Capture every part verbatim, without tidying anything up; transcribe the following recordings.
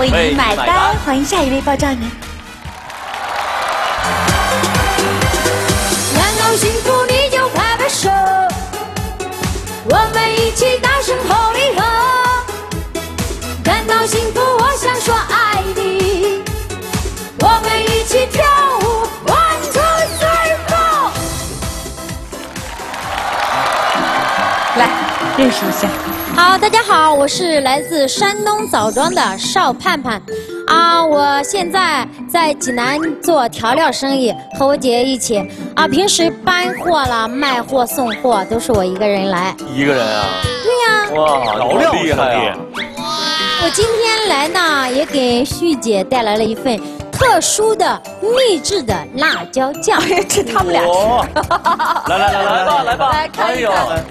为您买单，欢迎下一位报账人。难道幸福你就拍拍手？我们一起大声吼一吼。感到幸福，我想说爱你。我们一起跳舞 ，one two three four。来，认识一下。 好，大家好，我是来自山东枣庄的邵盼盼，啊，我现在在济南做调料生意，和我姐一起，啊，平时搬货了、卖货、送货都是我一个人来。一个人啊？对呀、啊。哇，调料厉害啊！我今天来呢，也给旭姐带来了一份特殊的秘制的辣椒酱，这他们俩吃。来来来来吧来吧，来看一看。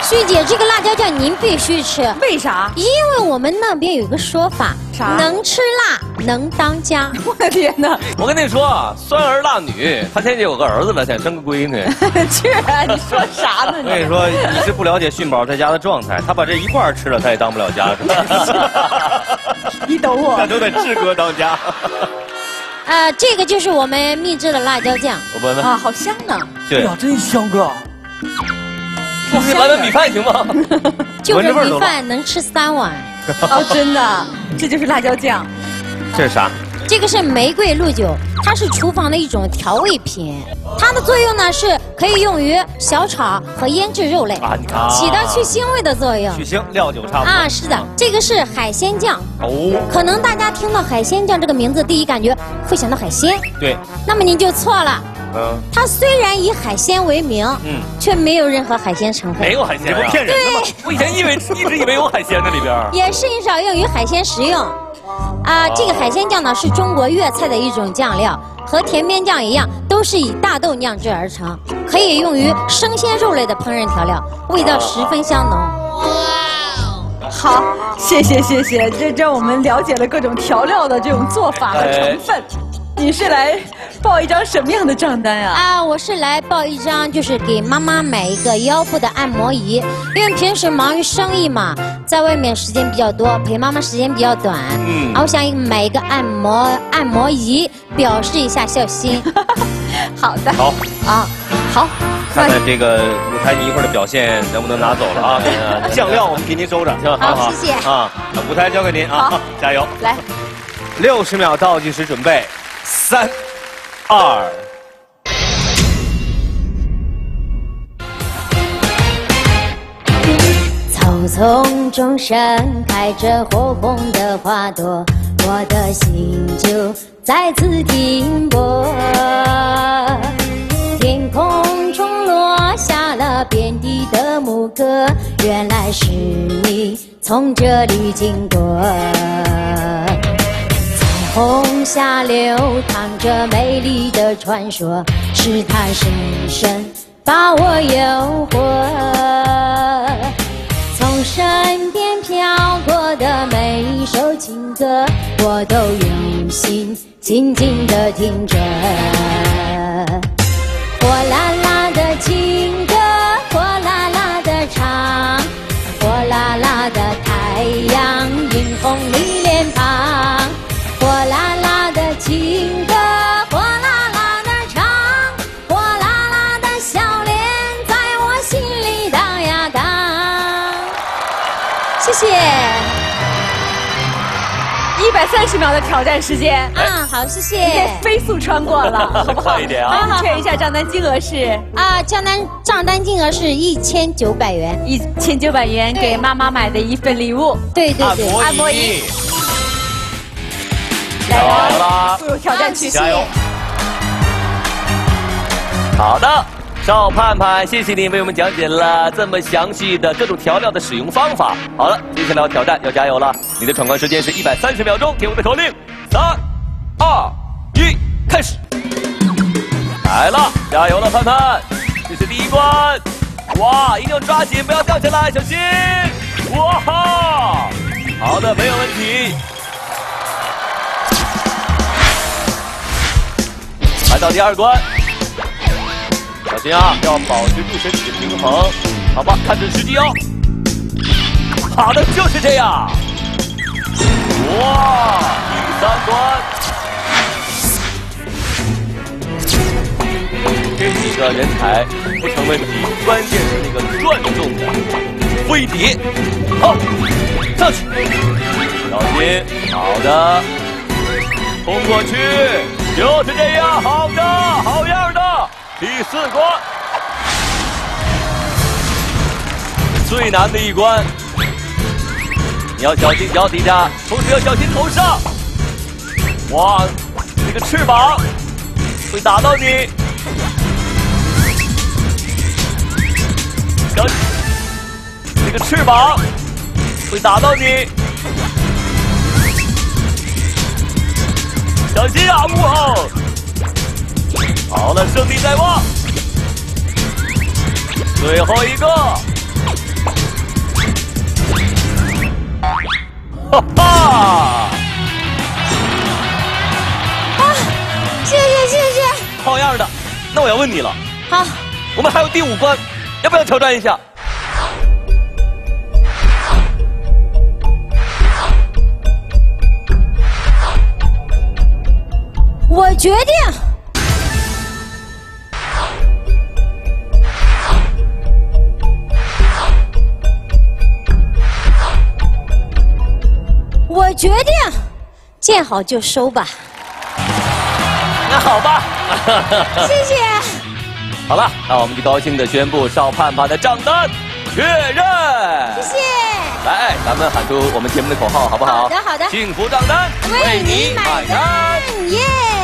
旭姐，这个辣椒酱您必须吃，为啥？因为我们那边有一个说法，啥？能吃辣能当家。我的天哪！我跟你说啊，酸儿辣女，她现在有个儿子了，想生个闺女。去、啊，你说啥呢？我跟你说，你是不了解迅宝在家的状态，他把这一罐吃了，他也当不了家，是吧？你懂我。那都得志哥当家。呃，这个就是我们秘制的辣椒酱。我闻闻啊，好香呢。对呀，真香哥。 来碗米饭行吗？就这米饭能吃三碗。哦，真的，这就是辣椒酱。这是啥？这个是玫瑰露酒，它是厨房的一种调味品。它的作用呢是可以用于小炒和腌制肉类，啊、你看起到去腥味的作用。去腥，料酒差不多。啊，是的，这个是海鲜酱。哦。可能大家听到海鲜酱这个名字，第一感觉会想到海鲜。对。那么您就错了。 嗯，它虽然以海鲜为名，嗯，却没有任何海鲜成分。没有海鲜，你不骗人的吗？我以前以为一直以为有海鲜在里边。也甚少用于海鲜食用。啊，这个海鲜酱呢是中国粤菜的一种酱料，和甜面酱一样，都是以大豆酿制而成，可以用于生鲜肉类的烹饪调料，味道十分香浓。哇，好，谢谢谢谢，这让我们了解了各种调料的这种做法和成分。哎 你是来报一张什么样的账单啊？啊，我是来报一张，就是给妈妈买一个腰部的按摩仪，因为平时忙于生意嘛，在外面时间比较多，陪妈妈时间比较短。嗯，啊，我想买一个按摩按摩仪，表示一下孝心。好的。好。啊，好。看看这个舞台你一会儿的表现能不能拿走了啊？酱料我们给您收着，行吧？好，谢谢。啊，舞台交给您啊，加油。来，六十秒倒计时，准备。 三、二，草丛中盛开着火红的花朵，我的心就在此停泊。天空中落下了遍地的牧歌，原来是你从这里经过。 红霞流淌着美丽的传说，是它深深把我诱惑。从身边飘过的每一首情歌，我都用心静静地听着。火辣辣的情歌，火辣辣的唱，火辣辣的太阳映红你脸庞。 火辣辣的情歌，火辣辣的唱，火辣辣的笑脸，在我心里荡呀荡。谢谢。一百三十秒的挑战时间。嗯，好，谢谢。飞速穿过了，好不好？快一点啊！帮我确认一下账单金额是啊，账单账单金额是一千九百元，一千九百元给妈妈买的一份礼物。对对对，按摩椅。 来啦！步入挑战曲线。好的，邵盼盼，谢谢你为我们讲解了这么详细的各种调料的使用方法。好了，接下来挑战要加油了，你的闯关时间是一百三十秒钟，听我的口令，三、二、一，开始！来了，加油了，盼盼，这是第一关，哇，一定要抓紧，不要掉下来，小心！哇哈，好的，没有问题。 来到第二关，小心啊，要保持住身体的平衡，好吧，看准时机哦。好的，就是这样。哇，的人才不成问题，关键是那个转动的飞碟。好，上去，小心，好的，冲过去，就是这样，好的，好样的，第四关，最难的一关，你要小心脚底下，同时要小心头上。哇，这个翅膀会打到你。 这个翅膀会打到你，小心啊，幕后！好了，胜利在望，最后一个，哈哈！啊，谢谢谢谢，好样的！那我要问你了，好，我们还有第五关，要不要挑战一下？ 我决定，我决定，见好就收吧。那好吧，谢谢。好了，那我们就高兴地宣布邵盼盼的账单确认。谢谢。来，咱们喊出我们节目的口号，好不好？好的，好的。幸福账单为你买单，耶！